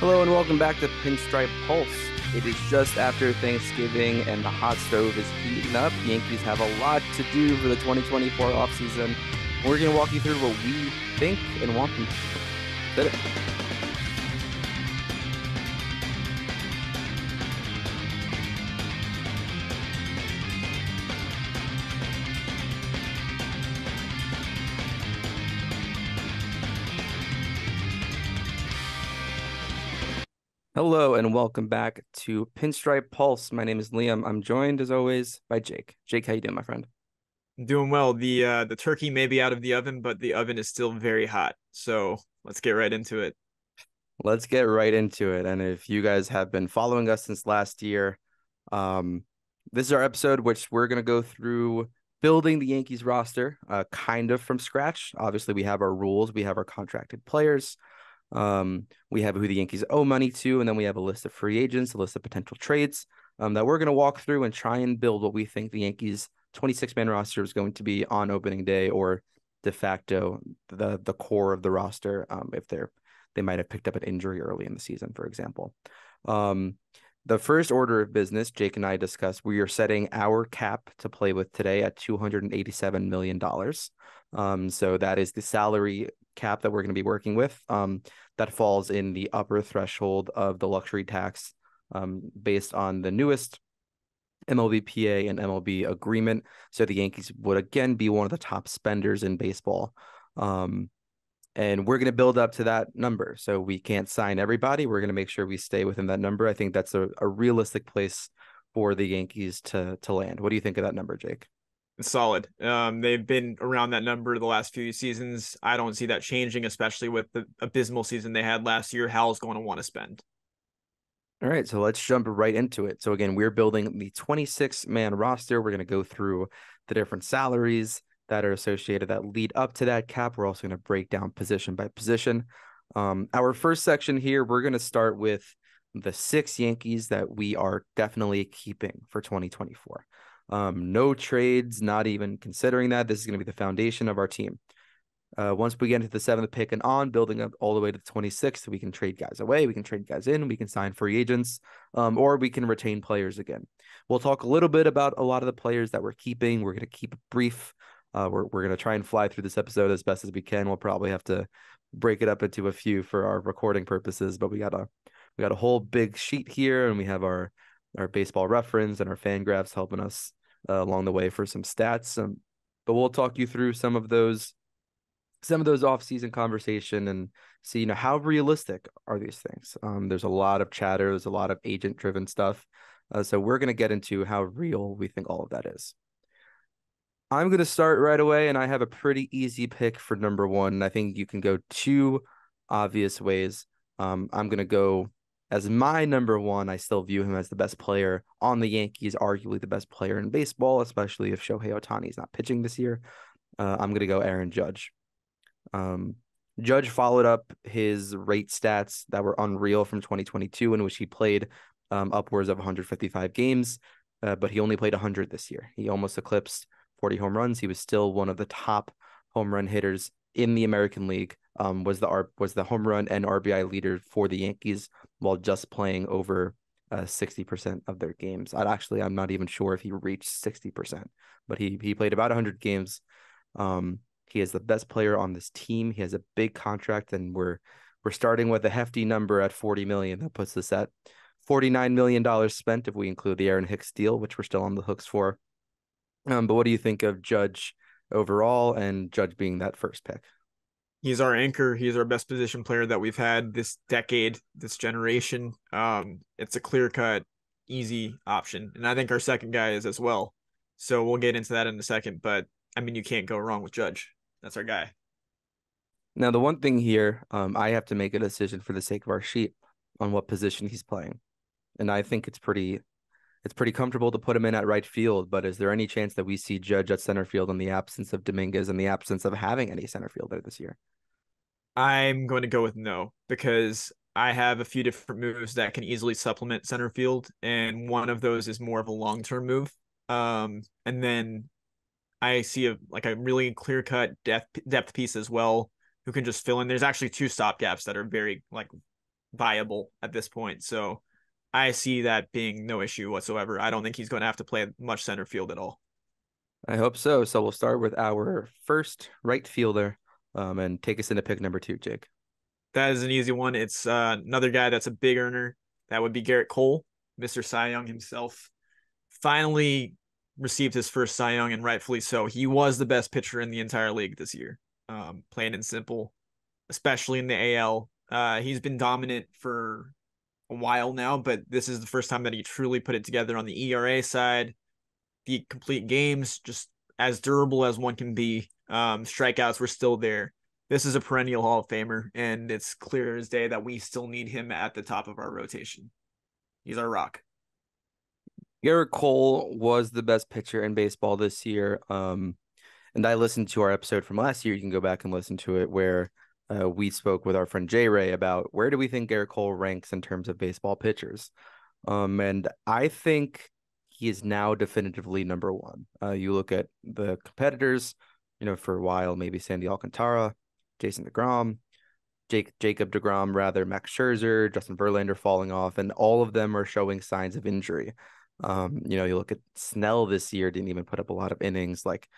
Hello and welcome back to Pinstripe Pulse. It is just after Thanksgiving and the hot stove is heating up. The Yankees have a lot to do for the 2024 offseason. We're going to walk you through what we think and want them to do. Hello and welcome back to Pinstripe Pulse. My name is Liam. I'm joined as always by Jake. Jake, how you doing, my friend? I'm doing well. The turkey may be out of the oven, but the oven is still very hot. So let's get right into it. And if you guys have been following us since last year, this is our episode, which we're going to go through building the Yankees roster kind of from scratch. Obviously, we have our rules. We have our contracted players. We have who the Yankees owe money to, and then we have a list of free agents, a list of potential trades that we're going to walk through and try and build what we think the Yankees 26-man roster is going to be on opening day, or de facto the core of the roster if they might have picked up an injury early in the season, for example. The first order of business, Jake and I discussed, we are setting our cap to play with today at $287 million. So that is the salary cap that we're going to be working with. That falls in the upper threshold of the luxury tax based on the newest MLBPA and MLB agreement. So the Yankees would again be one of the top spenders in baseball. And we're going to build up to that number. So we can't sign everybody. We're going to make sure we stay within that number. I think that's a realistic place for the Yankees to land. What do you think of that number, Jake? Solid. They've been around that number the last few seasons. I don't see that changing, especially with the abysmal season they had last year. Hal's going to want to spend. All right, so let's jump right into it. So again, we're building the 26-man roster. We're going to go through the different salaries that are associated that lead up to that cap. We're also going to break down position by position. Our first section here, we're going to start with the 6 Yankees that we are definitely keeping for 2024. No trades, not even considering that. This is going to be the foundation of our team. Once we get into the 7th pick and on, building up all the way to the 26th, we can trade guys away, we can trade guys in, we can sign free agents, or we can retain players again. We'll talk a little bit about a lot of the players that we're keeping. We're going to keep it brief. We're going to try and fly through this episode as best as we can. We'll probably have to break it up into a few for our recording purposes, but we got a whole big sheet here, and we have our baseball reference and our Fangraphs helping us along the way for some stats, but we'll talk you through some of those off-season conversation and see, how realistic are these things. There's a lot of chatter, there's a lot of agent-driven stuff, so we're going to get into how real we think all of that is. I'm going to start right away, and I have a pretty easy pick for number 1, and I think you can go 2 obvious ways. I'm going to go as my number 1, I still view him as the best player on the Yankees, arguably the best player in baseball, especially if Shohei Ohtani is not pitching this year. I'm going to go Aaron Judge. Judge followed up his rate stats that were unreal from 2022, in which he played upwards of 155 games, but he only played 100 this year. He almost eclipsed 40 home runs. He was still one of the top home run hitters in the American League, was the home run and RBI leader for the Yankees while just playing over 60% of their games. I'm not even sure if he reached 60%, but he played about 100 games. He is the best player on this team. He has a big contract, and we're starting with a hefty number at $40 million. That puts us at $49 million spent if we include the Aaron Hicks deal, which we're still on the hooks for. But what do you think of Judge overall, and Judge being that first pick? He's our anchor. He's our best position player that we've had this decade, this generation. It's a clear-cut, easy option. And I think our second guy is as well. So we'll get into that in a second. But, you can't go wrong with Judge. That's our guy. Now, the one thing here, I have to make a decision for the sake of our sheet on what position he's playing. And I think it's pretty comfortable to put him in at right field, but is there any chance that we see Judge at center field in the absence of Domínguez and the absence of having any center fielder this year? I'm going to go with no, because I have a few different moves that can easily supplement center field, and one of those is more of a long-term move. And then I see a really clear-cut depth piece as well who can just fill in. There's actually 2 stopgaps that are very viable at this point. So I see that being no issue whatsoever. I don't think he's going to have to play much center field at all. I hope so. So we'll start with our first right fielder and take us into pick number 2, Jake. That is an easy one. It's another guy that's a big earner. That would be Gerrit Cole, Mr. Cy Young himself. Finally received his first Cy Young, and rightfully so. He was the best pitcher in the entire league this year, plain and simple, especially in the AL. He's been dominant for a while now, but this is the first time that he truly put it together on the ERA side. The complete games, just as durable as one can be. Strikeouts were still there. This is a perennial Hall of Famer, and it's clear as day that we still need him at the top of our rotation. He's our rock. Gerrit Cole was the best pitcher in baseball this year, and I listened to our episode from last year. You can go back and listen to it, where we spoke with our friend Jay Ray about where do we think Gerrit Cole ranks in terms of baseball pitchers, and I think he is now definitively number one. You look at the competitors, you know, for a while, maybe Sandy Alcantara, Jason DeGrom, Jacob DeGrom, rather, Max Scherzer, Justin Verlander falling off, and all of them are showing signs of injury. You know, you look at Snell this year, didn't even put up a lot of innings. Like,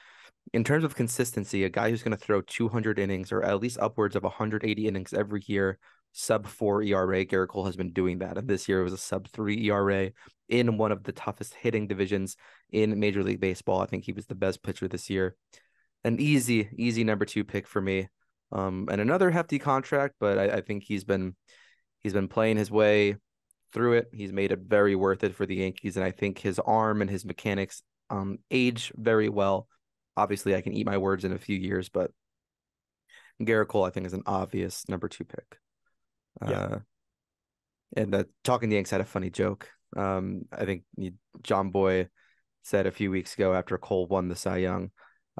in terms of consistency, a guy who's going to throw 200 innings or at least upwards of 180 innings every year, sub-4 ERA, Gerrit Cole has been doing that. And this year it was a sub-3 ERA in one of the toughest hitting divisions in Major League Baseball. I think he was the best pitcher this year. An easy number 2 pick for me. And another hefty contract, but I think he's been playing his way through it. He's made it very worth it for the Yankees, and I think his arm and his mechanics age very well. Obviously, I can eat my words in a few years, but Gerrit Cole, I think, is an obvious number 2 pick. Yeah. And Talking the Yanks had a funny joke. I think John Boy said a few weeks ago after Cole won the Cy Young,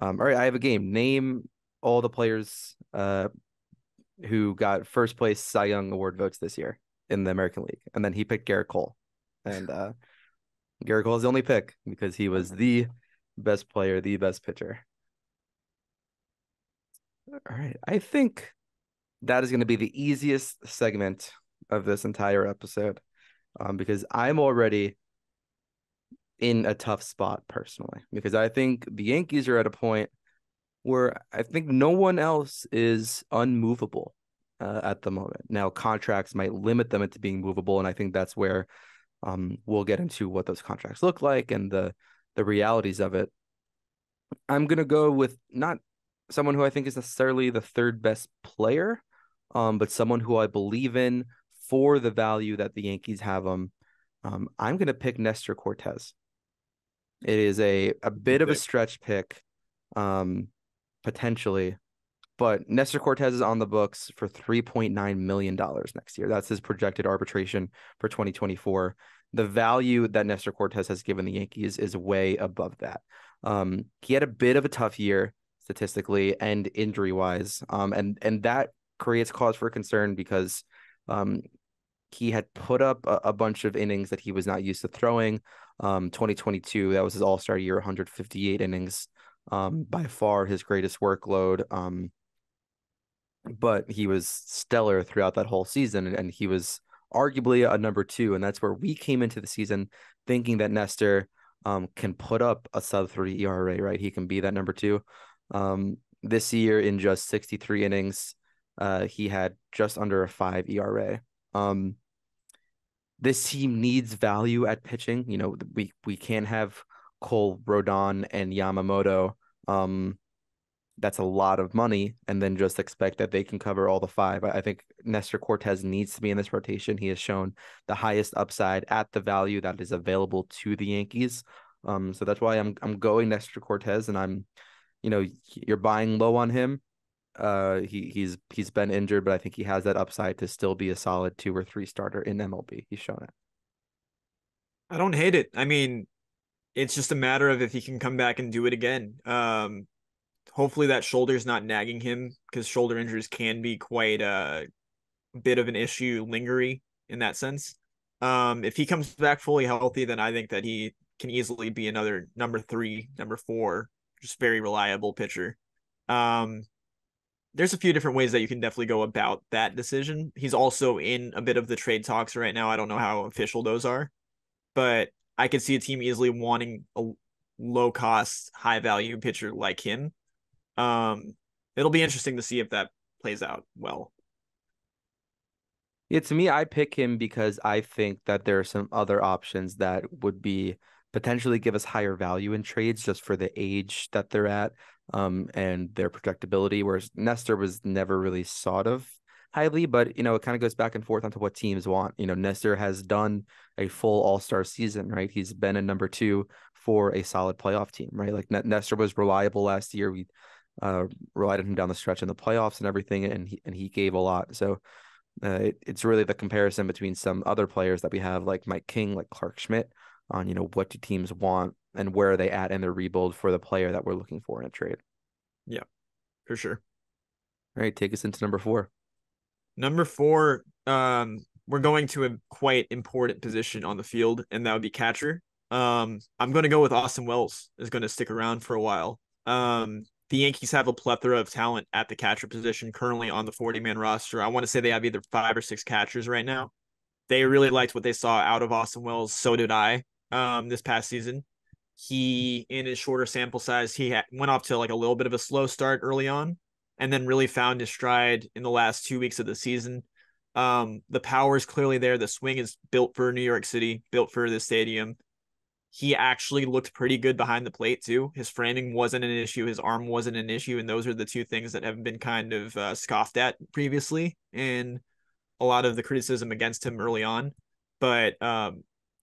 all right, I have a game. Name all the players who got first place Cy Young Award votes this year in the American League. And then he picked Gerrit Cole. And Gerrit Cole is the only pick because he was the best player, the best pitcher. All right. I think that is going to be the easiest segment of this entire episode because I'm already in a tough spot personally, because I think the Yankees are at a point where I think no one else is unmovable at the moment. Now, contracts might limit them into being movable, and I think that's where we'll get into what those contracts look like and the realities of it. I'm going to go with not someone who I think is necessarily the third best player, but someone who I believe in for the value that the Yankees have him. I'm going to pick Nestor Cortes. It is a bit of a stretch pick. Potentially, but Nestor Cortes is on the books for $3.9 million next year. That's his projected arbitration for 2024. The value that Nestor Cortes has given the Yankees is way above that. He had a bit of a tough year statistically and injury-wise, and that creates cause for concern because he had put up a bunch of innings that he was not used to throwing. 2022, that was his all-star year, 158 innings. By far his greatest workload, but he was stellar throughout that whole season, and he was arguably a number 2, and that's where we came into the season thinking that Nestor can put up a sub-3 ERA, right? He can be that number 2. This year, in just 63 innings, he had just under a 5 ERA. This team needs value at pitching. You know, we can't have Cole, Rodon, and Yamamoto. That's a lot of money, and then just expect that they can cover all the 5. I think Nestor Cortes needs to be in this rotation. He has shown the highest upside at the value that is available to the Yankees. So that's why I'm going Nestor Cortes, and I'm, you know, you're buying low on him. He's been injured, but I think he has that upside to still be a solid 2 or 3 starter in MLB. He's shown it. I don't hate it. I mean, it's just a matter of if he can come back and do it again. Hopefully that shoulder's not nagging him, because shoulder injuries can be quite a bit of an issue, lingering in that sense. If he comes back fully healthy, then I think that he can easily be another number 3, number 4, just very reliable pitcher. there's a few different ways that you can definitely go about that decision. He's also in a bit of the trade talks right now. I don't know how official those are, but I could see a team easily wanting a low-cost, high-value pitcher like him. It'll be interesting to see if that plays out well. Yeah, to me, I pick him because I think that there are some other options that would be potentially give us higher value in trades just for the age that they're at and their projectability, whereas Nestor was never really sought of highly, but, you know, it kind of goes back and forth onto what teams want. You know, Nestor has done a full all-star season, right? He's been a number two for a solid playoff team, right? Like Nestor was reliable last year. We relied on him down the stretch in the playoffs and everything, and he gave a lot. So it's really the comparison between some other players that we have, like Mike King, like Clark Schmidt, on, you know, what do teams want and where are they at in their rebuild for the player that we're looking for in a trade. Yeah, for sure. All right, take us into number four. Number four, we're going to a quite important position on the field, and that would be catcher. I'm going to go with Austin Wells is going to stick around for a while. The Yankees have a plethora of talent at the catcher position currently on the 40-man roster. I want to say they have either 5 or 6 catchers right now. They really liked what they saw out of Austin Wells. So did I this past season. He, in his shorter sample size, he went off to like a little bit of a slow start early on, and then really found his stride in the last 2 weeks of the season. The power is clearly there. The swing is built for New York City, built for the stadium. He actually looked pretty good behind the plate too. His framing wasn't an issue. His arm wasn't an issue. And those are the two things that have been kind of scoffed at previously in a lot of the criticism against him early on. But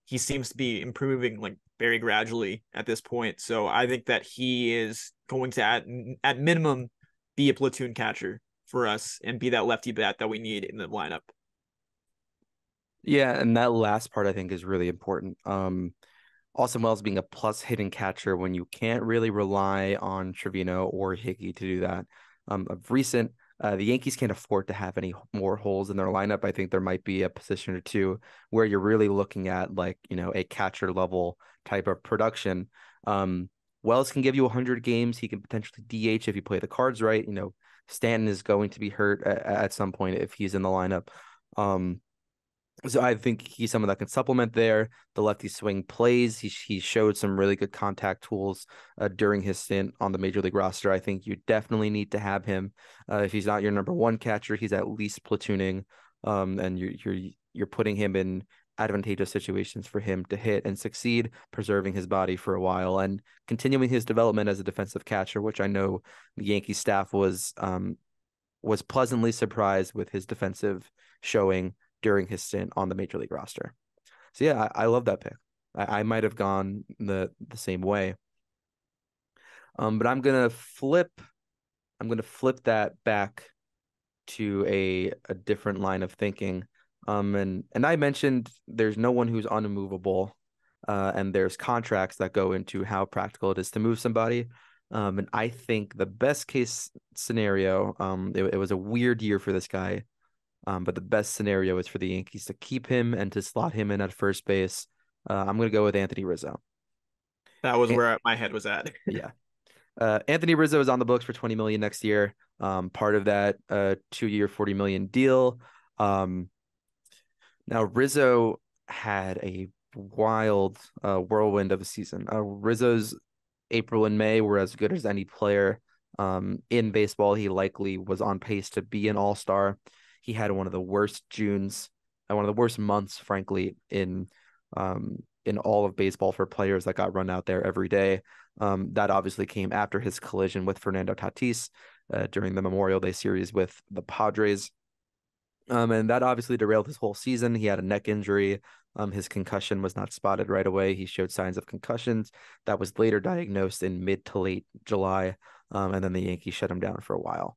he seems to be improving like very gradually at this point. So I think that he is going to, at minimum, be a platoon catcher for us and be that lefty bat that we need in the lineup. Yeah, and that last part I think is really important. Austin Wells being a plus hitting catcher when you can't really rely on Trevino or Hickey to do that. Of recent, the Yankees can't afford to have any more holes in their lineup. I think there might be a position or two where you're really looking at, like, you know, a catcher level type of production. Wells can give you 100 games. He can potentially DH if you play the cards right. You know, Stanton is going to be hurt at some point if he's in the lineup. So I think he's someone that can supplement there. The lefty swing plays. He showed some really good contact tools during his stint on the Major League roster. I think you definitely need to have him. If he's not your number one catcher, he's at least platooning, and you're putting him in advantageous situations for him to hit and succeed, preserving his body for a while and continuing his development as a defensive catcher, which I know the Yankee staff was pleasantly surprised with his defensive showing during his stint on the Major League roster. So yeah, I love that pick. I might have gone the same way. But I'm gonna flip that back to a different line of thinking. And I mentioned there's no one who's unmovable, and there's contracts that go into how practical it is to move somebody. And I think the best case scenario, it was a weird year for this guy, but the best scenario is for the Yankees to keep him and to slot him in at first base. I'm going to go with Anthony Rizzo. That was where my head was at. Yeah. Anthony Rizzo is on the books for $20 million next year. Part of that 2-year, $40 million deal. Now, Rizzo had a wild whirlwind of a season. Rizzo's April and May were as good as any player in baseball. He likely was on pace to be an all-star. He had one of the worst Junes, one of the worst months, frankly, in all of baseball for players that got run out there every day. That obviously came after his collision with Fernando Tatis during the Memorial Day series with the Padres. And that obviously derailed his whole season. He had a neck injury. His concussion was not spotted right away. He showed signs of concussions. That was later diagnosed in mid to late July. And then the Yankees shut him down for a while.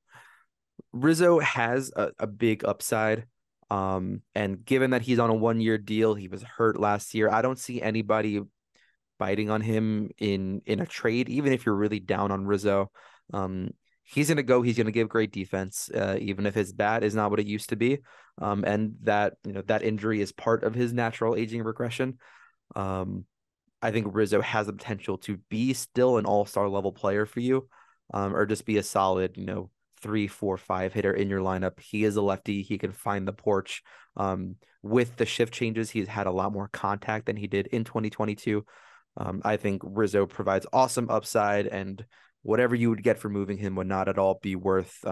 Rizzo has a big upside. And given that he's on a 1-year deal, he was hurt last year. I don't see anybody biting on him in a trade, even if you're really down on Rizzo. He's going to go. He's going to give great defense, even if his bat is not what it used to be. And that, you know, that injury is part of his natural aging regression. I think Rizzo has the potential to be still an all-star level player for you, or just be a solid, you know, three, four, five hitter in your lineup. He is a lefty. He can find the porch. With the shift changes, he's had a lot more contact than he did in 2022. I think Rizzo provides awesome upside, and whatever you would get for moving him would not at all be worth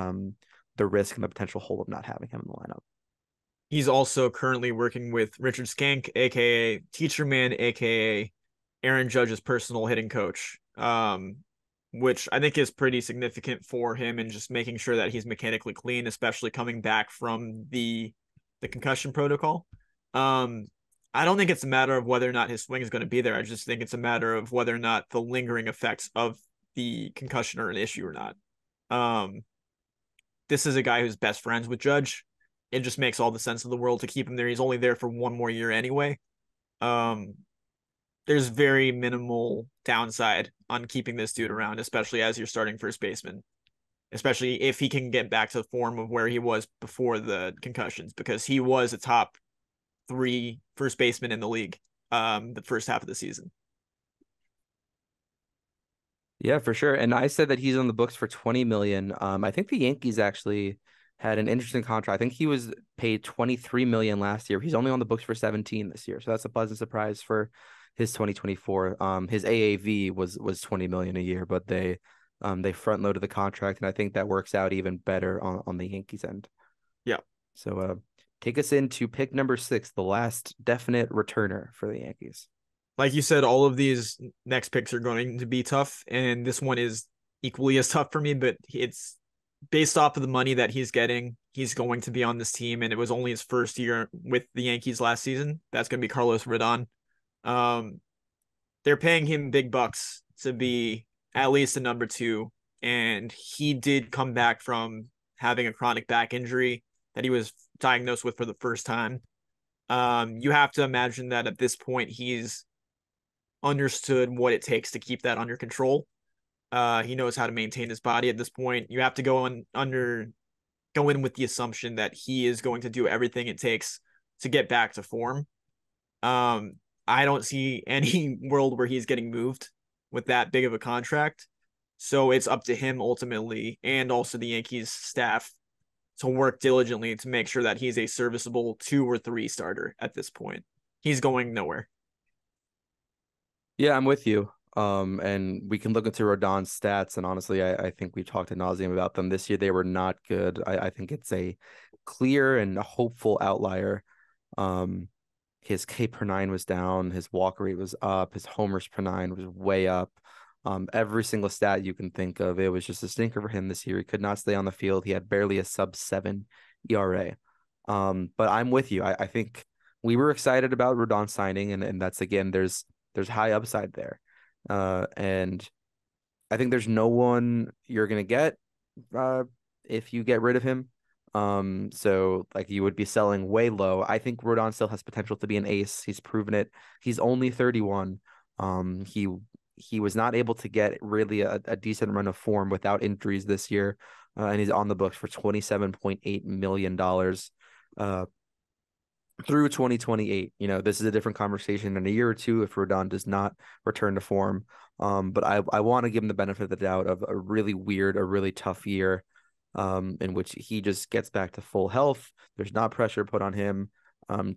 the risk and the potential hole of not having him in the lineup. He's also currently working with Richard Skank, aka Teacher Man, aka Aaron Judge's personal hitting coach, which I think is pretty significant for him, and just making sure that he's mechanically clean, especially coming back from the concussion protocol. I don't think it's a matter of whether or not his swing is going to be there. I just think it's a matter of whether or not the lingering effects of the concussion are an issue or not. This is a guy who's best friends with Judge. It just makes all the sense in the world to keep him there. He's only there for one more year anyway. There's very minimal downside on keeping this dude around, especially as you're starting first baseman, especially if he can get back to the form of where he was before the concussions, because he was a top three first baseman in the league the first half of the season. Yeah, for sure. And I said that he's on the books for $20 million. I think the Yankees actually had an interesting contract. I think he was paid $23 million last year. He's only on the books for 17 this year. So that's a pleasant surprise for his 2024. His AAV was $20 million a year, but they front loaded the contract, and I think that works out even better on the Yankees end. Yeah. So take us into pick number 6, the last definite returner for the Yankees. Like you said, all of these next picks are going to be tough, and this one is equally as tough for me, but it's based off of the money that he's getting. He's going to be on this team, and it was only his first year with the Yankees last season. That's going to be Carlos Rodon. They're paying him big bucks to be at least a number 2, and he did come back from having a chronic back injury that he was diagnosed with for the first time. You have to imagine that at this point he's understood what it takes to keep that under control. He knows how to maintain his body at this point. You have to go in with the assumption that he is going to do everything it takes to get back to form. I don't see any world where he's getting moved with that big of a contract. So it's up to him ultimately, and also the Yankees staff, to work diligently to make sure that he's a serviceable 2 or 3 starter at this point. He's going nowhere. Yeah, I'm with you. And we can look into Rodon's stats, and honestly, I think we talked ad nauseum about them this year. They were not good. I think it's a clear and hopeful outlier. His K per nine was down. His walk rate was up. His homers per nine was way up. Every single stat you can think of, it was just a stinker for him this year. He could not stay on the field. He had barely a sub-7 ERA. But I'm with you. I think we were excited about Rodon signing, and that's, again, there's high upside there. And I think there's no one you're going to get if you get rid of him. So like you would be selling way low. I think Rodon still has potential to be an ace. He's proven it. He's only 31. He was not able to get really a decent run of form without injuries this year. And he's on the books for $27.8 million through 2028. You know, this is a different conversation in a year or two if Rodon does not return to form. But I want to give him the benefit of the doubt of a really weird, a really tough year in which he just gets back to full health. There's not pressure put on him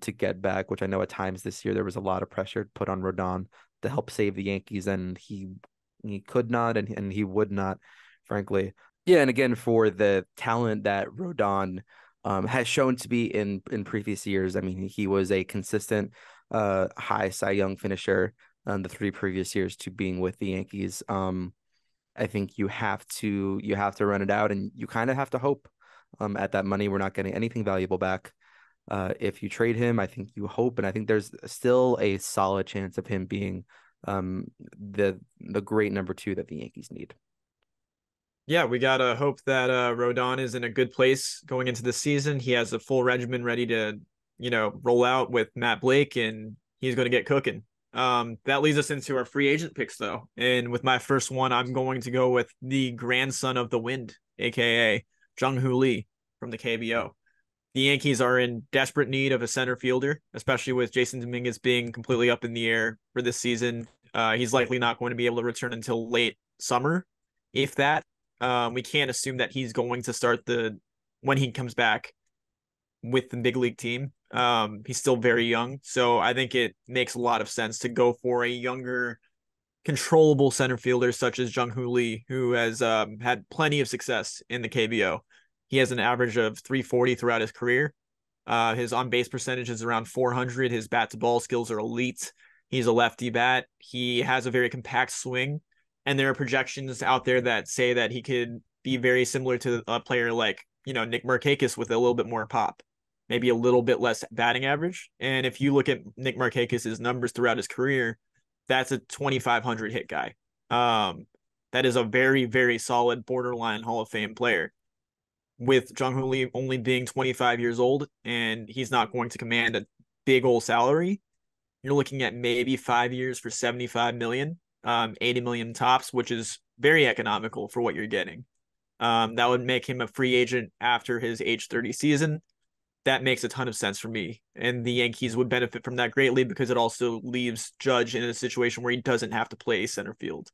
to get back, which I know at times this year there was a lot of pressure put on Rodon to help save the Yankees, and he could not, and he would not, frankly. Yeah, and again, for the talent that Rodon has shown to be in previous years, I mean, he was a consistent high Cy Young finisher on the 3 previous years to being with the Yankees. I think you have to run it out, and you kind of have to hope at that money. We're not getting anything valuable back. If you trade him, I think you hope, and I think there's still a solid chance of him being the great number 2 that the Yankees need. Yeah, we got to hope that Rodon is in a good place going into the season. He has a full regimen ready to, roll out with Matt Blake, and he's going to get cooking. That leads us into our free agent picks, though. And with my first one, I'm going to go with the grandson of the wind, a.k.a. Jung-Hoo Lee from the KBO. The Yankees are in desperate need of a center fielder, especially with Jasson Domínguez being completely up in the air for this season. He's likely not going to be able to return until late summer, if that. We can't assume that he's going to start when he comes back with the big league team. He's still very young. So I think it makes a lot of sense to go for a younger, controllable center fielder such as Jung-Hoo Lee, who has had plenty of success in the KBO. He has an average of 340 throughout his career. His on-base percentage is around 400. His bat-to-ball skills are elite. He's a lefty bat. He has a very compact swing. And there are projections out there that say that he could be very similar to a player like, Nick Markakis with a little bit more pop, maybe a little bit less batting average. And if you look at Nick Markakis' numbers throughout his career, that's a 2,500 hit guy. That is a very, very solid borderline Hall of Fame player. With Jung-Hoo Lee only being 25 years old and he's not going to command a big old salary, you're looking at maybe 5 years for $75 million. 80 million tops, which is very economical for what you're getting. That would make him a free agent after his age 30 season. That makes a ton of sense for me. And the Yankees would benefit from that greatly because it also leaves Judge in a situation where he doesn't have to play center field.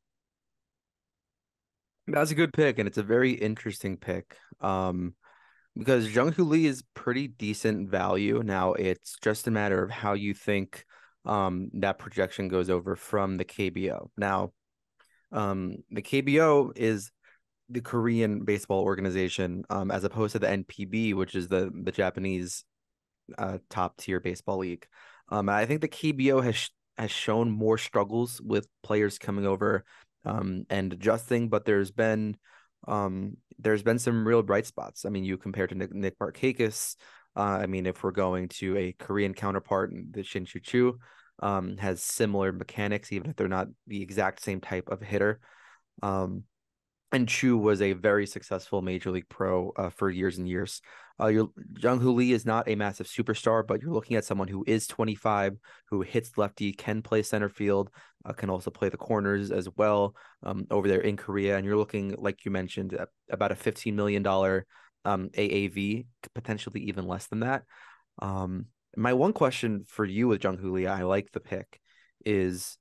That's a good pick, and it's a very interesting pick because Jung-Hoo Lee is pretty decent value. Now it's just a matter of how you think that projection goes over from the KBO. Now, the KBO is the Korean baseball organization, as opposed to the NPB, which is the Japanese top tier baseball league. I think the KBO has shown more struggles with players coming over and adjusting, but there's been some real bright spots. I mean, you compare to Nick Markakis. I mean, if we're going to a Korean counterpart, the Shin-Shu Chu has similar mechanics, even if they're not the exact same type of hitter. And Chu was a very successful Major League Pro for years and years. Jung-Hoo Lee is not a massive superstar, but you're looking at someone who is 25, who hits lefty, can play center field, can also play the corners as well over there in Korea. And you're looking, like you mentioned, at about a $15 million AAV, potentially even less than that. My one question for you with Jung-Hoo Lee, I like the pick, is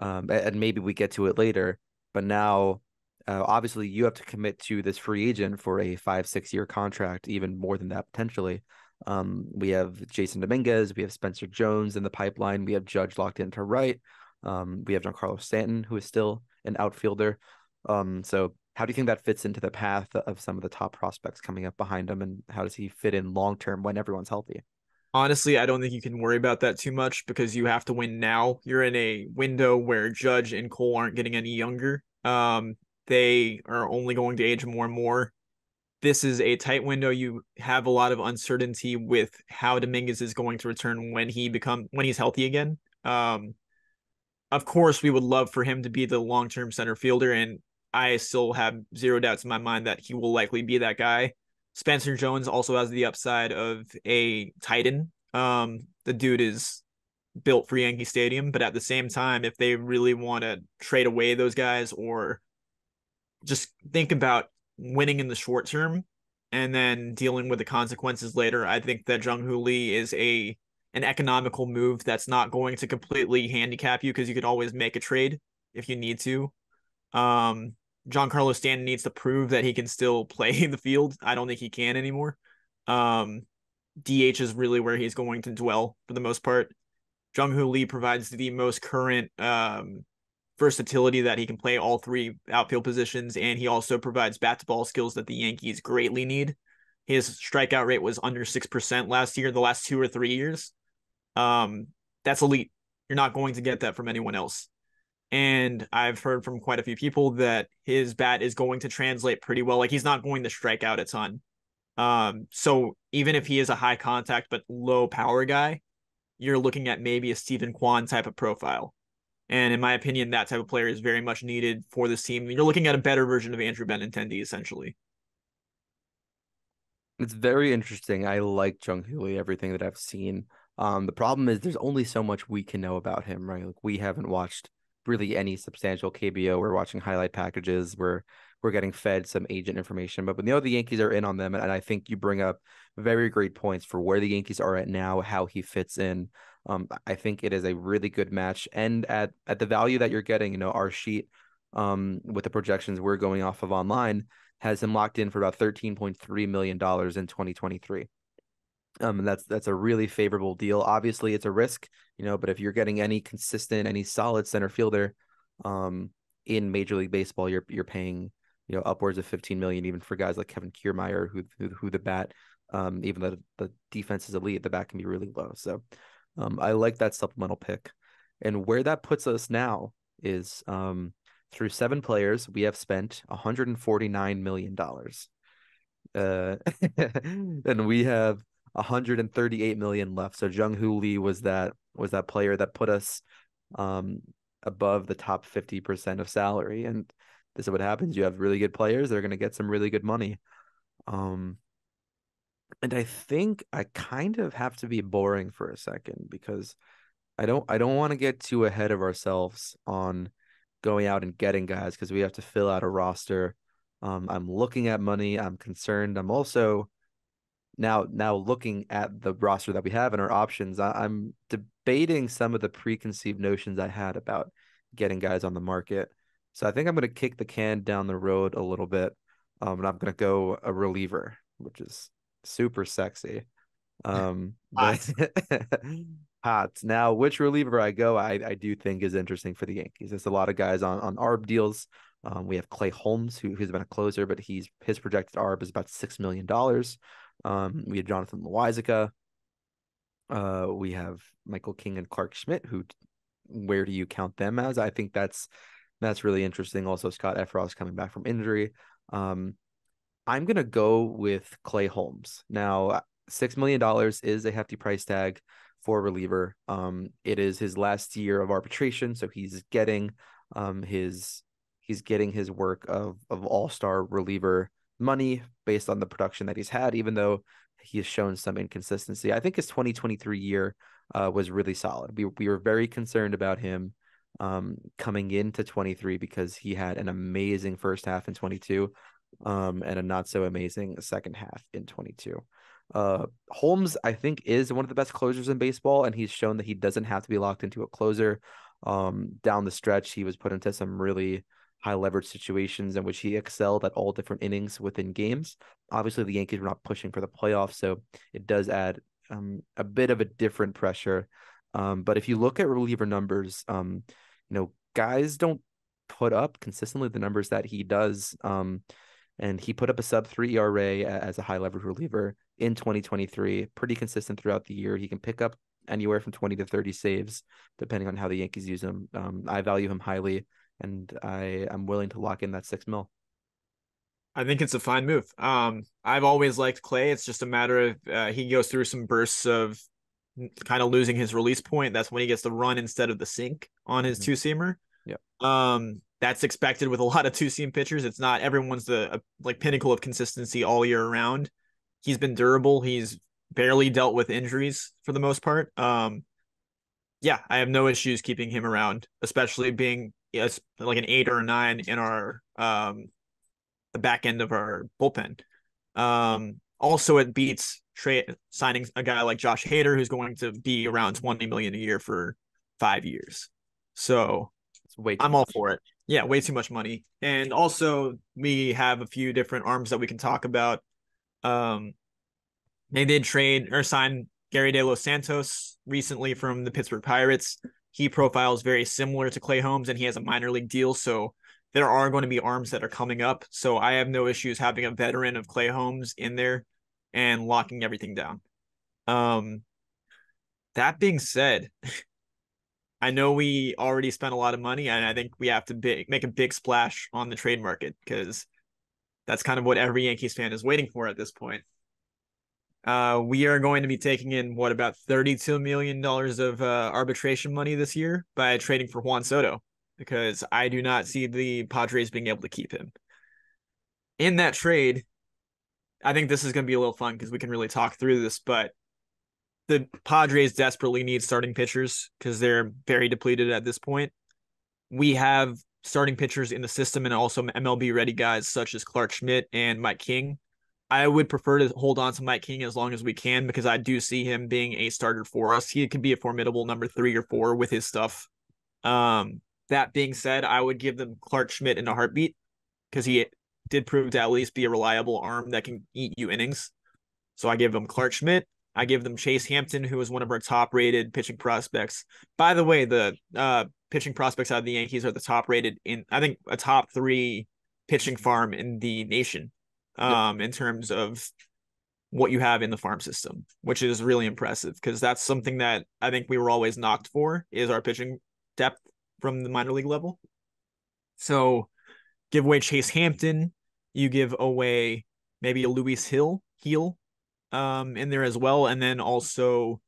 and maybe we get to it later, but now obviously you have to commit to this free agent for a 5-6 year contract, even more than that potentially. We have Jasson Domínguez, we have Spencer Jones in the pipeline, we have Judge locked into right, we have Giancarlo Stanton, who is still an outfielder. So how do you think that fits into the path of some of the top prospects coming up behind him, and how does he fit in long-term when everyone's healthy? Honestly, I don't think you can worry about that too much because you have to win now. You're in a window where Judge and Cole aren't getting any younger. They are only going to age more and more. This is a tight window. You have a lot of uncertainty with how Dominguez is going to return when he's healthy again. Of course, we would love for him to be the long-term center fielder, and I still have zero doubts in my mind that he will likely be that guy. Spencer Jones also has the upside of a Titan. The dude is built for Yankee Stadium, but at the same time, if they really want to trade away those guys or just think about winning in the short term and then dealing with the consequences later, I think that Jung-Hoo Lee is an economical move that's not going to completely handicap you because you can always make a trade if you need to. Giancarlo Stanton needs to prove that he can still play in the field. I don't think he can anymore. DH is really where he's going to dwell for the most part. Jung-Hoo Lee provides the most current versatility that he can play all three outfield positions, and he also provides bat-to-ball skills that the Yankees greatly need. His strikeout rate was under 6% last year, the last 2 or 3 years. That's elite. You're not going to get that from anyone else. And I've heard from quite a few people that his bat is going to translate pretty well. Like, he's not going to strike out a ton. So even if he is a high contact but low power guy, you're looking at maybe a Stephen Kwan type of profile. And in my opinion, that type of player is very much needed for this team. You're looking at a better version of Andrew Benintendi, essentially. It's very interesting. I like Jung-Hoo Lee, everything that I've seen. The problem is there's only so much we can know about him, right? Like, we haven't watched really any substantial KBO. We're watching highlight packages. We're getting fed some agent information, but we know the Yankees are in on them. And I think you bring up very great points for where the Yankees are at now, how he fits in. I think it is a really good match. And at the value that you're getting, our sheet with the projections we're going off of online, has him locked in for about $13.3 million in 2023. And that's a really favorable deal. Obviously it's a risk, you know, but if you're getting any consistent, any solid center fielder in Major League Baseball, you're paying, you know, upwards of 15 million, even for guys like Kevin Kiermaier, who the bat, even though the defense is elite, the bat can be really low. So I like that supplemental pick, and where that puts us now is through seven players, we have spent $149 million. And we have 138 million left. So Jung-Hoo Lee was that player that put us above the top 50% of salary. And this is what happens. You have really good players. They're going to get some really good money. And I think I kind of have to be boring for a second, because I don't want to get too ahead of ourselves on going out and getting guys, because we have to fill out a roster. I'm looking at money. I'm concerned. I'm also now looking at the roster that we have and our options. I'm debating some of the preconceived notions I had about getting guys on the market. So I think I'm going to kick the can down the road a little bit, and I'm going to go a reliever, which is super sexy. Hot. But hot. Now, which reliever I go, I do think is interesting for the Yankees. There's a lot of guys on ARB deals. We have Clay Holmes, who's been a closer, but his projected ARB is about $6 million. We have Jonathan Loaisiga. We have Michael King and Clark Schmidt, where do you count them as? I think that's really interesting. Also, Scott Efros coming back from injury. I'm going to go with Clay Holmes. Now, $6 million is a hefty price tag for a reliever. It is his last year of arbitration, so he's getting his work of all-star reliever money based on the production that he's had, even though he has shown some inconsistency. I think his 2023 year was really solid. We were very concerned about him coming into 23, because he had an amazing first half in 22 and a not so amazing second half in 22. Holmes, I think, is one of the best closers in baseball, and he's shown that he doesn't have to be locked into a closer. Down the stretch, he was put into some really high leverage situations in which he excelled at all different innings within games. Obviously, the Yankees were not pushing for the playoffs, so it does add a bit of a different pressure. But if you look at reliever numbers, you know, guys don't put up consistently the numbers that he does. And he put up a sub-3 ERA as a high leverage reliever in 2023, pretty consistent throughout the year. He can pick up anywhere from 20 to 30 saves, depending on how the Yankees use him. I value him highly, and I'm willing to lock in that $6 million. I think it's a fine move. I've always liked Clay. It's just a matter of he goes through some bursts of kind of losing his release point. That's when he gets the run instead of the sink on his two-seamer. Yeah. That's expected with a lot of two-seam pitchers. It's not everyone's the pinnacle of consistency all year around. He's been durable. He's barely dealt with injuries for the most part. Yeah, I have no issues keeping him around, especially being like an 8 or a 9 in our the back end of our bullpen. Also, it beats signing a guy like Josh Hader, who's going to be around 20 million a year for 5 years. So I'm all for it. Yeah, way too much money. And also, we have a few different arms that we can talk about. They did trade or sign Gary De Los Santos recently from the Pittsburgh Pirates. He profiles very similar to Clay Holmes, and he has a minor league deal. So there are going to be arms that are coming up. So I have no issues having a veteran of Clay Holmes in there and locking everything down. That being said, I know we already spent a lot of money, and I think we have to make a big splash on the trade market, because that's kind of what every Yankees fan is waiting for at this point. We are going to be taking in, about $32 million of arbitration money this year by trading for Juan Soto, because I do not see the Padres being able to keep him. In that trade, I think this is going to be a little fun because we can really talk through this, but the Padres desperately need starting pitchers because they're very depleted at this point. We have starting pitchers in the system and also MLB-ready guys such as Clark Schmidt and Mike King. I would prefer to hold on to Mike King as long as we can, because I do see him being a starter for us. He could be a formidable number 3 or 4 with his stuff. That being said, I would give them Clark Schmidt in a heartbeat because he did prove to at least be a reliable arm that can eat you innings. So I give them Clark Schmidt. I give them Chase Hampton, who is one of our top-rated pitching prospects. By the way, the pitching prospects out of the Yankees are the top-rated in, I think, a top-3 pitching farm in the nation in terms of what you have in the farm system, which is really impressive because that's something that I think we were always knocked for is our pitching depth from the minor league level. So give away Chase Hampton. You give away maybe a Luis Hill. In there as well, and then also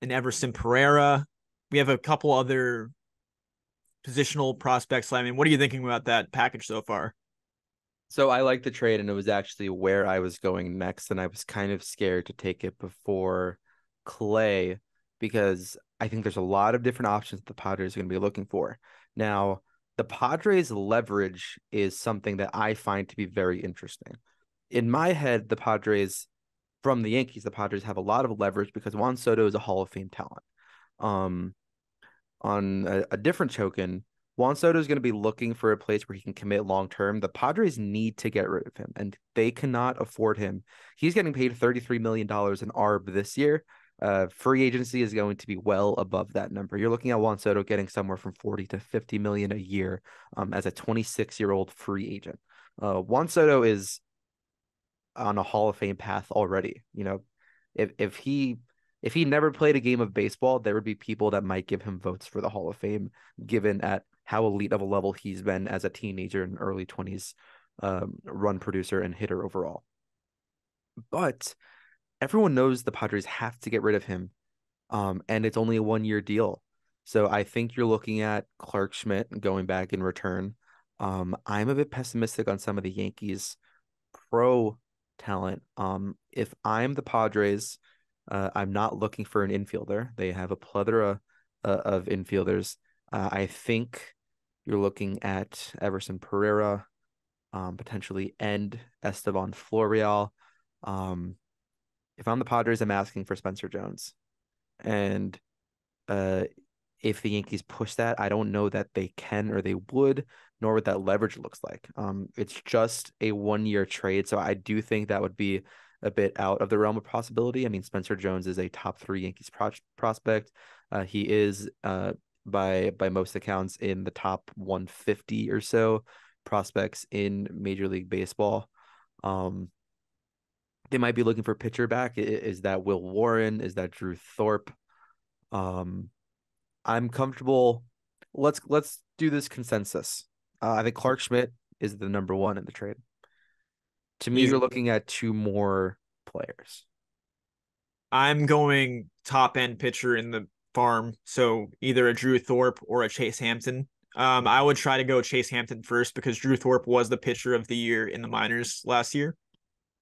an Everson Pereira. We have a couple other positional prospects. I mean, what are you thinking about that package so far? So I like the trade, and it was actually where I was going next, and I was kind of scared to take it before Clay because I think there's a lot of different options that the Padres are going to be looking for. Now, the Padres' leverage is something that I find to be very interesting. In my head, the Padres, from the Yankees, the Padres have a lot of leverage because Juan Soto is a Hall of Fame talent. On a different token, Juan Soto is going to be looking for a place where he can commit long-term. The Padres need to get rid of him, and they cannot afford him. He's getting paid $33 million in ARB this year. Free agency is going to be well above that number. You're looking at Juan Soto getting somewhere from $40 to $50 million a year as a 26-year-old free agent. Juan Soto is on a Hall of Fame path already. You know, if he never played a game of baseball, there would be people that might give him votes for the Hall of Fame, given at how elite of a level he's been as a teenager and early 20s run producer and hitter overall. But everyone knows the Padres have to get rid of him, and it's only a one-year deal. So I think you're looking at Clark Schmidt going back in return. I'm a bit pessimistic on some of the Yankees' pro talent. If I'm the Padres, I'm not looking for an infielder. They have a plethora of infielders. I think you're looking at Everson Pereira, potentially end Estevan Florial. If I'm the Padres, I'm asking for Spencer Jones. And if the Yankees push that, I don't know that they can or they would, nor what that leverage looks like. It's just a one-year trade, so I do think that would be a bit out of the realm of possibility. I mean, Spencer Jones is a top-3 Yankees prospect. He is, by most accounts, in the top 150 or so prospects in Major League Baseball. They might be looking for pitcher back. Is that Will Warren? Is that Drew Thorpe? I'm comfortable. Let's do this consensus. I think Clark Schmidt is the number one in the trade. To me, you're looking at two more players. I'm going top end pitcher in the farm, so either a Drew Thorpe or a Chase Hampton. I would try to go Chase Hampton first because Drew Thorpe was the pitcher of the year in the minors last year,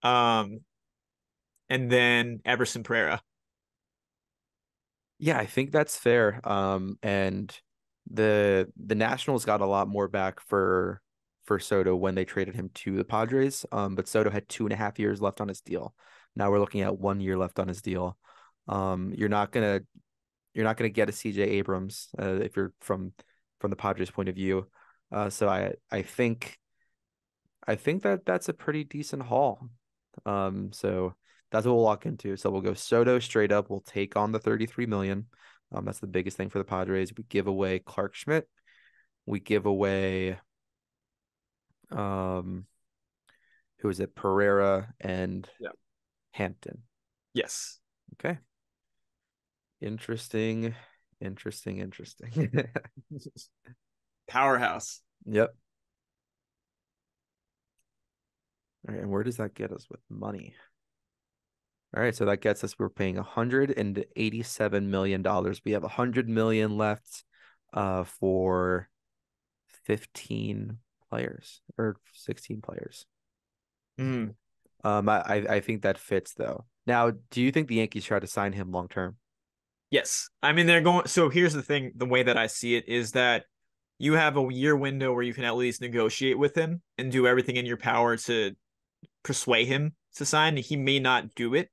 and then Everson Pereira. Yeah, I think that's fair. And the Nationals got a lot more back for Soto when they traded him to the Padres. But Soto had 2.5 years left on his deal. Now we're looking at 1 year left on his deal. You're not gonna get a CJ Abrams if you're from the Padres' point of view. So I think that that's a pretty decent haul. So that's what we'll lock into. So we'll go Soto straight up. We'll take on the $33 million. That's the biggest thing for the Padres. We give away Clark Schmidt. We give away, who is it? Pereira and Hampton. Yes. Okay. Interesting. Powerhouse. Yep. All right. And where does that get us with money? All right, so that gets us, we're paying $187 million. We have $100 million left for 15 players or 16 players. Mm. I think that fits, though. Now, do you think the Yankees try to sign him long-term? Yes. I mean, they're going – so here's the thing, the way that I see it is that you have a year window where you can at least negotiate with him and do everything in your power to persuade him to sign. He may not do it,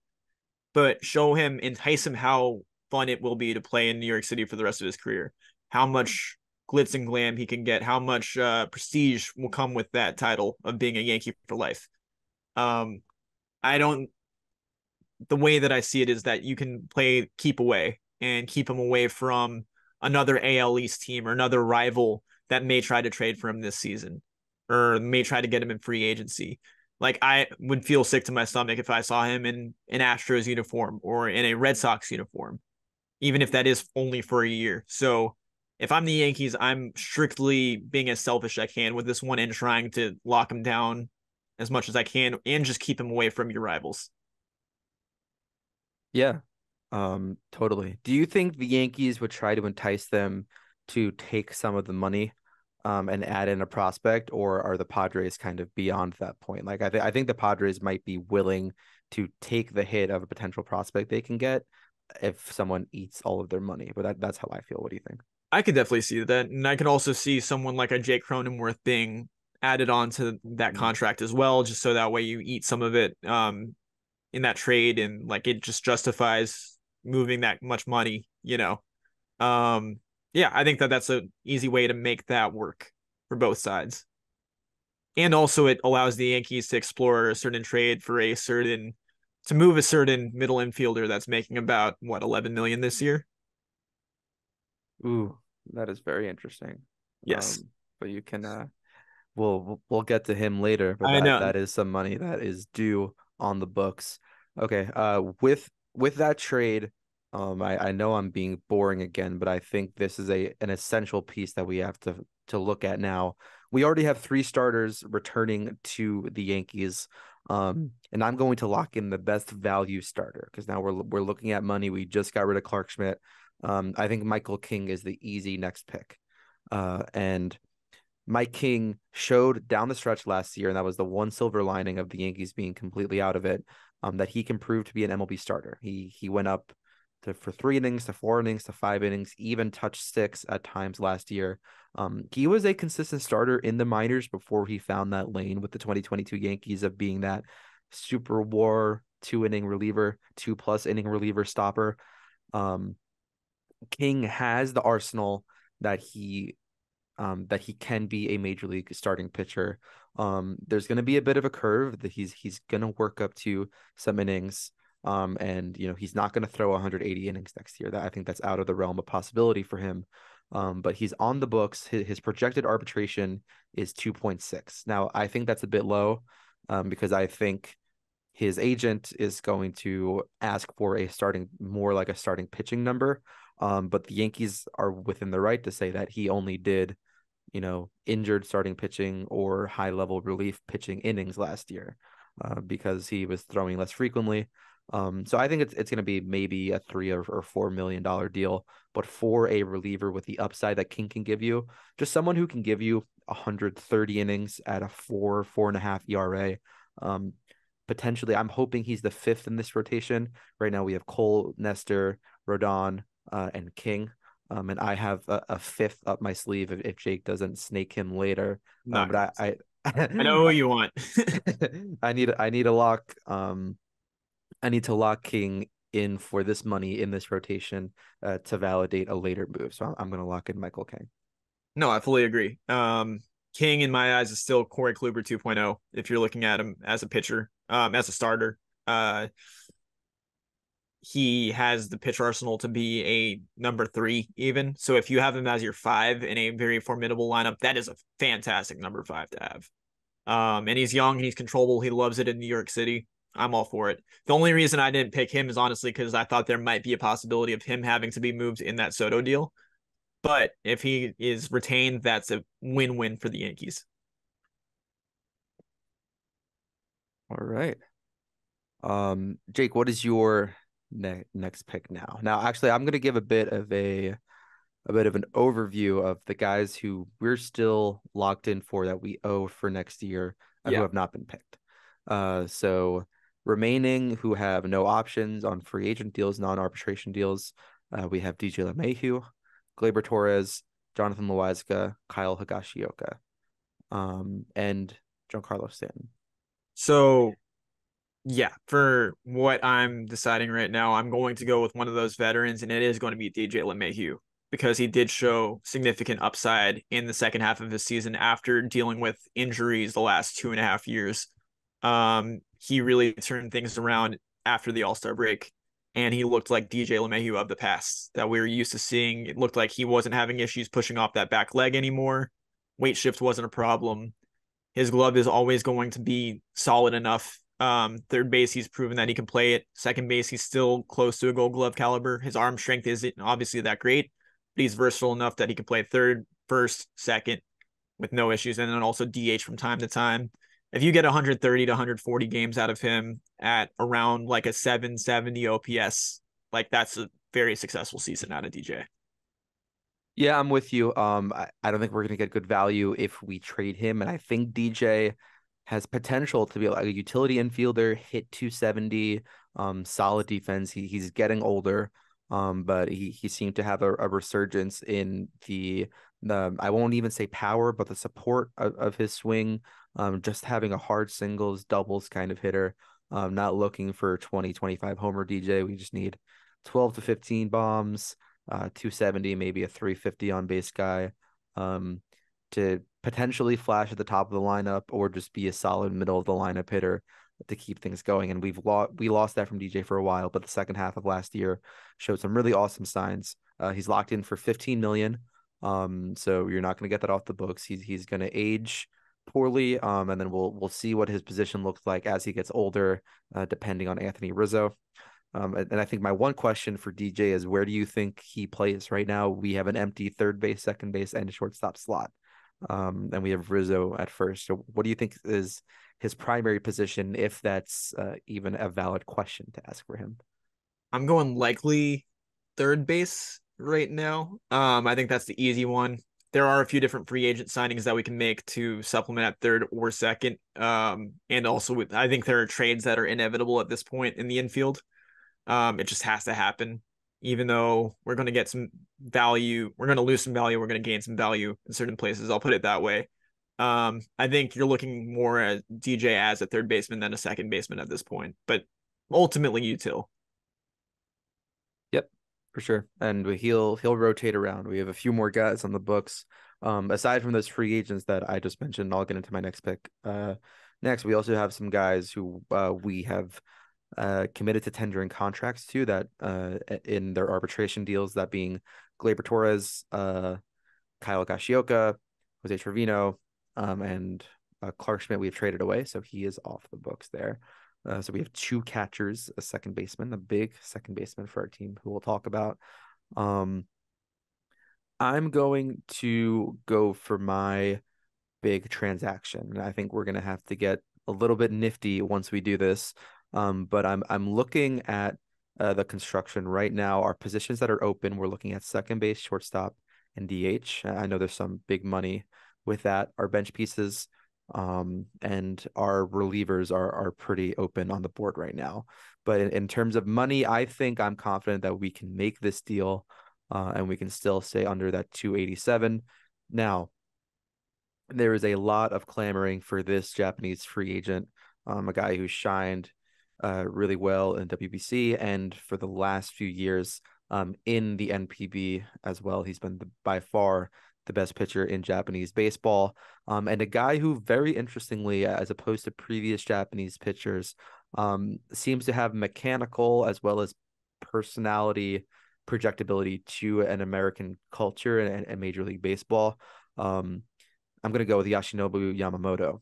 but show him, entice him how fun it will be to play in New York City for the rest of his career, how much glitz and glam he can get, how much prestige will come with that title of being a Yankee for life. The way that I see it is that you can play keep away and keep him away from another AL East team or another rival that may try to trade for him this season or may try to get him in free agency. Like, I would feel sick to my stomach if I saw him in an Astros uniform or in a Red Sox uniform, even if that is only for a year. So if I'm the Yankees, I'm strictly being as selfish as I can with this one and trying to lock him down as much as I can and just keep him away from your rivals. Yeah, totally. Do you think the Yankees would try to entice them to take some of the money and add in a prospect, or are the Padres kind of beyond that point? Like, I think the Padres might be willing to take the hit of a potential prospect they can get if someone eats all of their money, but that's how I feel. What do you think? I could definitely see that. And I could also see someone like a Jake Cronenworth being added on to that contract as well, just so that way you eat some of it in that trade, and like it just justifies moving that much money, you know. Yeah, I think that that's an easy way to make that work for both sides. And also it allows the Yankees to explore a certain trade for to move a certain middle infielder that's making about, what, $11 million this year? Ooh, that is very interesting. Yes. But you can, we'll get to him later. But I know that is some money that is due on the books. Okay. With that trade, I know I'm being boring again, but I think this is an essential piece that we have to look at now. We already have three starters returning to the Yankees, and I'm going to lock in the best value starter because now we're looking at money. We just got rid of Clark Schmidt. I think Michael King is the easy next pick, and Mike King showed down the stretch last year, and that was the one silver lining of the Yankees being completely out of it, that he can prove to be an MLB starter. He went up for 3 innings, to 4 innings, to 5 innings, even touched 6 at times last year. He was a consistent starter in the minors before he found that lane with the 2022 Yankees of being that super war 2-inning reliever, 2+ inning reliever stopper. King has the arsenal that he can be a major league starting pitcher. There's going to be a bit of a curve that he's going to work up to some innings. And you know, he's not going to throw 180 innings next year. I think that's out of the realm of possibility for him. But he's on the books. His projected arbitration is 2.6. Now, I think that's a bit low, because I think his agent is going to ask for more like a starting pitching number. But the Yankees are within the right to say that he only did, you know, injured starting pitching or high level relief pitching innings last year, because he was throwing less frequently. So I think it's going to be maybe a $3 or $4 million deal, but for a reliever with the upside that King can give you, just someone who can give you 130 innings at a 4.5 ERA. Potentially, I'm hoping he's the 5th in this rotation. Right now we have Cole, Nestor, Rodon, and King. And I have a 5th up my sleeve if Jake doesn't snake him later. Nice. But I know who you want. I need a lock. I need to lock King in for this money in this rotation to validate a later move. So I'm going to lock in Michael King. No, I fully agree. King, in my eyes, is still Corey Kluber 2.0 if you're looking at him as a pitcher, as a starter. He has the pitch arsenal to be a number 3 even. So if you have him as your 5 in a very formidable lineup, that is a fantastic number 5 to have. And he's young, he's controllable. He loves it in New York City. I'm all for it. The only reason I didn't pick him is honestly because I thought there might be a possibility of him having to be moved in that Soto deal. But if he is retained, that's a win-win for the Yankees. All right. Jake, what is your next pick now? Now, actually, I'm going to give a bit of an overview of the guys who we're still locked in for that we owe for next year and who have not been picked. So remaining who have no options on free agent deals, non-arbitration deals, we have DJ LeMahieu, Gleyber Torres, Jonathan Loaisiga, Kyle Higashioka, and Giancarlo Stanton. So, yeah, for what I'm deciding right now, I'm going to go with one of those veterans, and it is going to be DJ LeMahieu. because he did show significant upside in the second half of his season after dealing with injuries the last 2.5 years. He really turned things around after the All-Star break, and he looked like DJ LeMahieu of the past that we were used to seeing. It looked like he wasn't having issues pushing off that back leg anymore. Weight shift wasn't a problem. His glove is always going to be solid enough. Third base, he's proven that he can play it. Second base, he's still close to a Gold Glove caliber. His arm strength isn't obviously that great, but he's versatile enough that he can play third, first, second with no issues, and then also DH from time to time. If you get 130 to 140 games out of him at around like a 770 OPS, like that's a very successful season out of DJ. Yeah, I'm with you. I don't think we're going to get good value if we trade him. And I think DJ has potential to be like a utility infielder, hit 270, solid defense. He's getting older, but he seemed to have a resurgence in the I won't even say power, but the support of his swing, just having a hard singles, doubles kind of hitter, not looking for 20, 25 homer DJ. We just need 12 to 15 bombs. 270, maybe a 350 on base guy, to potentially flash at the top of the lineup or just be a solid middle of the lineup hitter to keep things going. And we lost that from DJ for a while, but the second half of last year showed some really awesome signs. He's locked in for $15 million. So you're not going to get that off the books. He's going to age poorly. And then we'll see what his position looks like as he gets older, depending on Anthony Rizzo. And I think my one question for DJ is, where do you think he plays right now? We have an empty third base, second base, and a shortstop slot. And we have Rizzo at first. So what do you think is his primary position, if that's even a valid question to ask for him? I'm going likely third base right now. I think that's the easy one. There are a few different free agent signings that we can make to supplement at third or second. And also, I think there are trades that are inevitable at this point in the infield. It just has to happen, even though we're going to get some value. We're going to lose some value. We're going to gain some value in certain places. I'll put it that way. I think you're looking more at DJ as a third baseman than a second baseman at this point, but ultimately util. Yep, for sure. And he'll rotate around. We have a few more guys on the books. Aside from those free agents that I just mentioned, I'll get into my next pick. Next, we also have some guys who we have committed to tendering contracts to that in their arbitration deals, that being Gleyber Torres, Kyle Higashioka, Jose Trevino, and Clark Schmidt. We've traded away, so he is off the books there. So we have two catchers, a second baseman, a big second baseman for our team, who we'll talk about. I'm going to go for my big transaction, and I think we're going to have to get a little bit nifty once we do this. But I'm looking at the construction right now. Our positions that are open, we're looking at second base, shortstop, and DH. I know there's some big money with that. Our bench pieces and our relievers are pretty open on the board right now. But in terms of money, I think I'm confident that we can make this deal and we can still stay under that 287. Now, there is a lot of clamoring for this Japanese free agent, a guy who shined really well in WBC and for the last few years in the NPB as well. He's been by far the best pitcher in Japanese baseball, and a guy who, very interestingly, as opposed to previous Japanese pitchers, seems to have mechanical as well as personality projectability to an American culture and Major League Baseball. I'm going to go with Yoshinobu Yamamoto.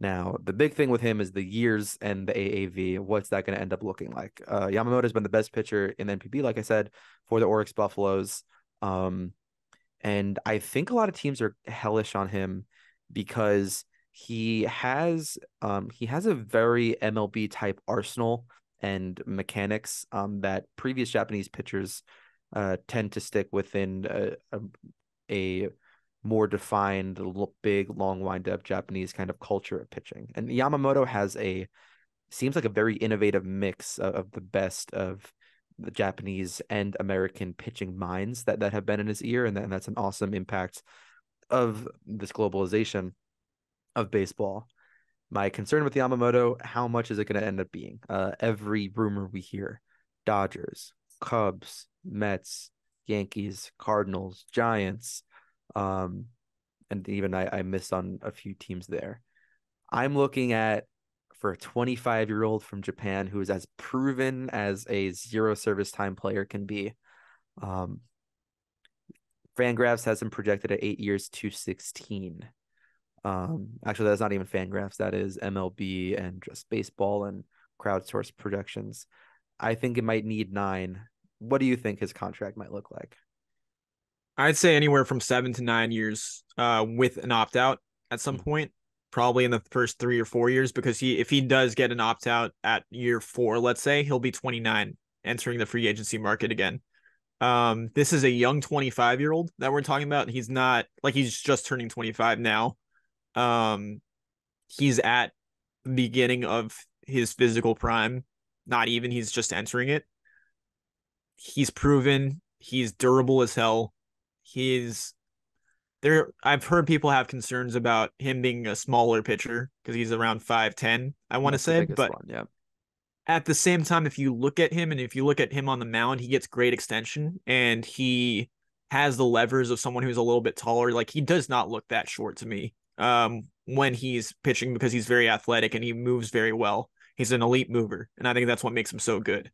Now, the big thing with him is the years and the AAV. What's that going to end up looking like? Yamamoto has been the best pitcher in the NPB, like I said, for the Oryx Buffaloes. And I think a lot of teams are hellish on him because he has a very MLB type arsenal and mechanics that previous Japanese pitchers tend to stick within a more defined, big, long wind-up Japanese kind of culture of pitching. And Yamamoto has seems like a very innovative mix of the best of the Japanese and American pitching minds that have been in his ear, and that's an awesome impact of this globalization of baseball. My concern with Yamamoto, how much is it going to end up being? Every rumor we hear, Dodgers, Cubs, Mets, Yankees, Cardinals, Giants, and even I missed on a few teams there. I'm looking at for a 25-year-old from Japan who is as proven as a zero service time player can be. Fangraphs has him projected at 8 years, 216. Actually, that's not even Fangraphs. That is MLB and just baseball and crowdsourced projections. I think it might need 9. What do you think his contract might look like? I'd say anywhere from 7 to 9 years, with an opt out at some point, probably in the first 3 or 4 years, because if he does get an opt out at year 4, let's say, he'll be 29, entering the free agency market again. This is a young 25-year-old that we're talking about. He's not like he's just turning 25 now. He's at the beginning of his physical prime. Not even, he's just entering it. He's proven, he's durable as hell. He's there. I've heard people have concerns about him being a smaller pitcher because he's around 5'10", I want to say, but one, yeah. At the same time, if you look at him and if you look at him on the mound, he gets great extension and he has the levers of someone who's a little bit taller. Like, he does not look that short to me when he's pitching, because he's very athletic and he moves very well. He's an elite mover, and I think that's what makes him so good.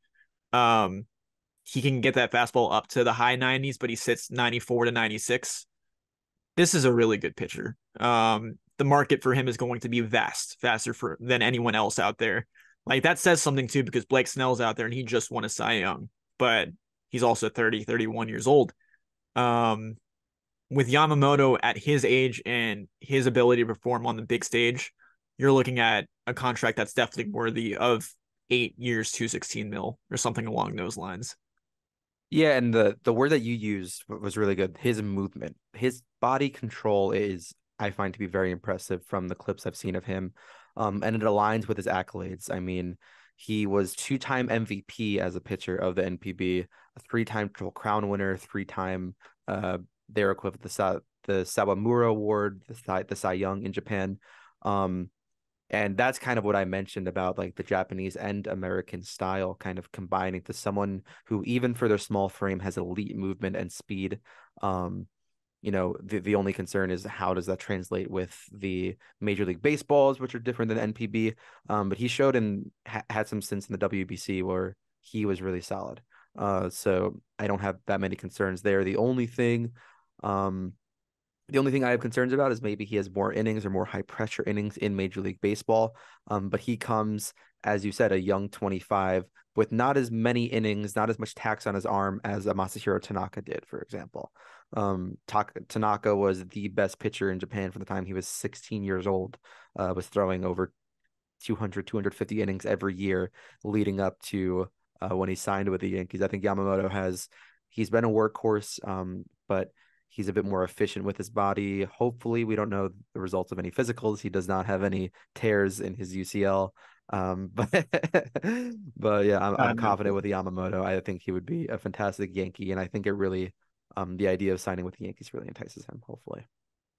He can get that fastball up to the high 90s, but he sits 94 to 96. This is a really good pitcher. The market for him is going to be vast, faster than anyone else out there. Like, that says something too, because Blake Snell's out there and he just won a Cy Young, but he's also 30, 31 years old. With Yamamoto at his age and his ability to perform on the big stage, you're looking at a contract that's definitely worthy of 8 years, 216 mil or something along those lines. Yeah, and the word that you used was really good. His movement, his body control is, I find, to be very impressive from the clips I've seen of him. And it aligns with his accolades. I mean, he was 2-time MVP as a pitcher of the NPB, a 3-time Triple Crown winner, 3-time their equivalent, the Sawamura Award, the Cy Young in Japan. And that's kind of what I mentioned about, like, the Japanese and American style kind of combining to someone who, even for their small frame, has elite movement and speed. You know, the only concern is how does that translate with the Major League Baseballs, which are different than NPB. But he showed and had some sense in the WBC where he was really solid. So I don't have that many concerns there. The only thing I have concerns about is maybe he has more innings or more high-pressure innings in Major League Baseball. But he comes, as you said, a young 25 with not as many innings, not as much tax on his arm as Masahiro Tanaka did, for example. Tanaka was the best pitcher in Japan from the time he was 16 years old, was throwing over 200, 250 innings every year leading up to when he signed with the Yankees. I think Yamamoto he's been a workhorse, but he's a bit more efficient with his body. Hopefully, we don't know the results of any physicals. He does not have any tears in his UCL. But yeah, I'm confident with Yamamoto. I think he would be a fantastic Yankee. And I think it really, the idea of signing with the Yankees really entices him, hopefully.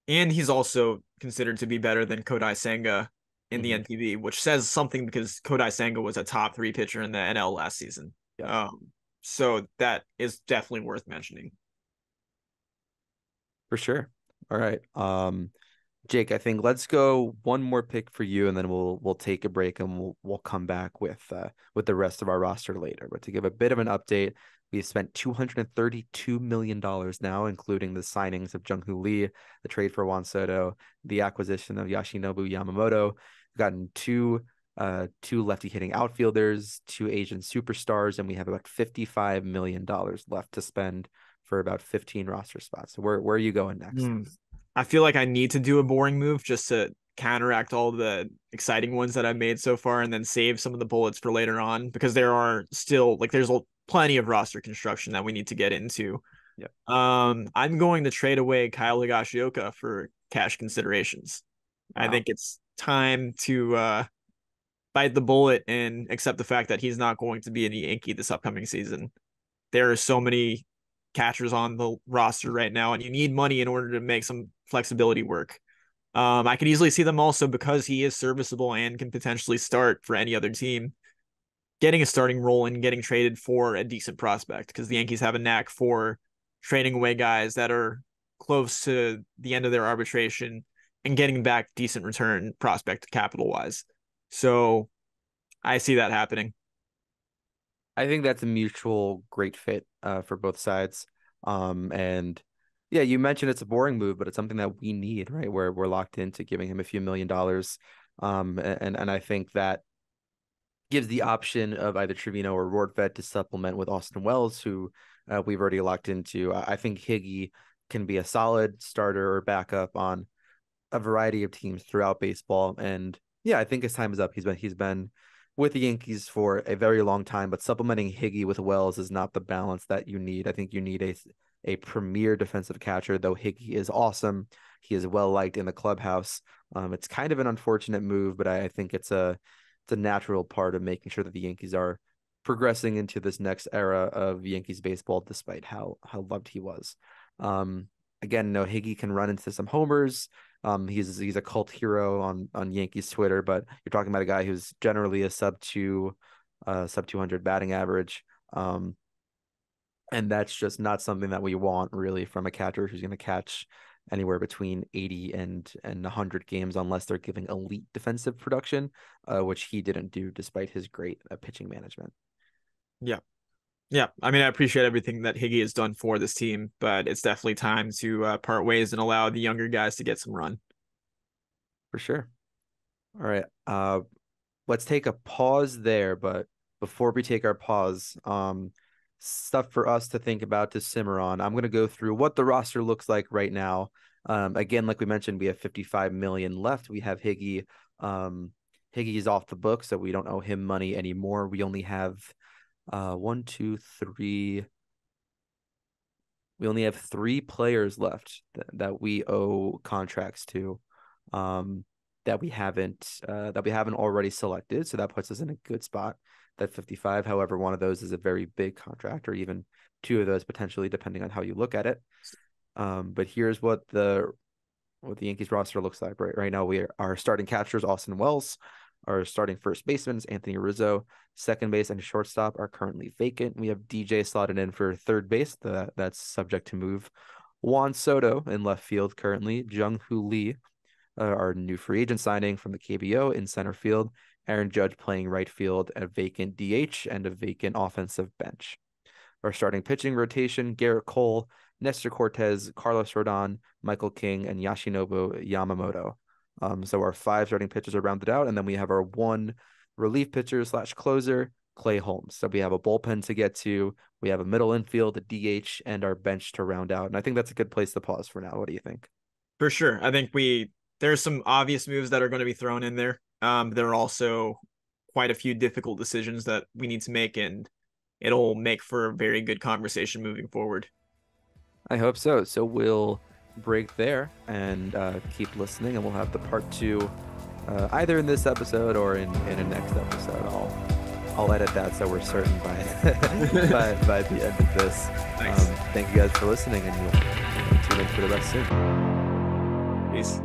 And he's also considered to be better than Kodai Senga in the NPB, which says something because Kodai Senga was a top 3 pitcher in the NL last season. Yeah. So that is definitely worth mentioning. For sure. All right. Jake, I think let's go one more pick for you, and then we'll take a break and we'll come back with the rest of our roster later. But to give a bit of an update, we've spent $232 million now, including the signings of Jung-Hoo Lee, the trade for Juan Soto, the acquisition of Yoshinobu Yamamoto. We've gotten 2 lefty hitting outfielders, 2 Asian superstars, and we have about $55 million left to spend for about 15 roster spots. So where are you going next? I feel like I need to do a boring move just to counteract all the exciting ones that I've made so far, and then save some of the bullets for later on, because there are still, like, there's plenty of roster construction that we need to get into. Yeah. I'm going to trade away Kyle Higashioka for cash considerations. Wow. I think it's time to bite the bullet and accept the fact that he's not going to be in the Yankee this upcoming season. There are so many catchers on the roster right now, and you need money in order to make some flexibility work. I could easily see them also, because he is serviceable and can potentially start for any other team, getting a starting role and getting traded for a decent prospect, because the Yankees have a knack for trading away guys that are close to the end of their arbitration and getting back decent return prospect capital wise. So I see that happening. I think that's a mutual great fit for both sides. And yeah, you mentioned it's a boring move, but it's something that we need, right? Where we're locked into giving him a few $1 million. And I think that gives the option of either Trevino or Rortvedt to supplement with Austin Wells, who we've already locked into. I think Higgy can be a solid starter or backup on a variety of teams throughout baseball. And yeah, I think his time is up. He's been with the Yankees for a very long time, but supplementing Higgy with Wells is not the balance that you need. I think you need a premier defensive catcher, though Higgy is awesome. He is well-liked in the clubhouse. It's kind of an unfortunate move, but I think it's a natural part of making sure that the Yankees are progressing into this next era of Yankees baseball, despite how loved he was. Again, no, Higgy can run into some homers. He's a cult hero on Yankees Twitter, but you're talking about a guy who's generally a sub 200 batting average. And that's just not something that we want really from a catcher who's going to catch anywhere between 80 and 100 games, unless they're giving elite defensive production, which he didn't do despite his great pitching management. Yeah. Yeah. I mean, I appreciate everything that Higgy has done for this team, but it's definitely time to part ways and allow the younger guys to get some run. For sure. All right. Let's take a pause there, but before we take our pause, stuff for us to think about to simmer on. I'm going to go through what the roster looks like right now. Again, like we mentioned, we have 55 million left. We have Higgy. Higgy is off the book, so we don't owe him money anymore. We only have three players left that we owe contracts to, that we haven't already selected. So that puts us in a good spot. That 55, however, one of those is a very big contract, or even two of those potentially, depending on how you look at it. But here's what the Yankees roster looks like right now. Our starting catchers, Austin Wells, our starting first baseman is Anthony Rizzo, second base and shortstop are currently vacant. We have DJ slotted in for third base, that's subject to move. Juan Soto in left field currently, Jung-Hoo Lee, our new free agent signing from the KBO, in center field. Aaron Judge playing right field, a vacant DH, and a vacant offensive bench. Our starting pitching rotation, Gerrit Cole, Nestor Cortes, Carlos Rodon, Michael King, and Yoshinobu Yamamoto. So our five starting pitchers are rounded out, and then we have our one relief pitcher / closer, Clay Holmes. So we have a bullpen to get to, we have a middle infield, a DH, and our bench to round out. And I think that's a good place to pause for now. What do you think? For sure. I think there's some obvious moves that are going to be thrown in there. There are also quite a few difficult decisions that we need to make, and it'll make for a very good conversation moving forward. I hope so. So we'll break there and keep listening, and we'll have the part two either in this episode or in a next episode. I'll edit that so we're certain by the end of this. Thank you guys for listening, and we'll tune in for the rest soon. Peace.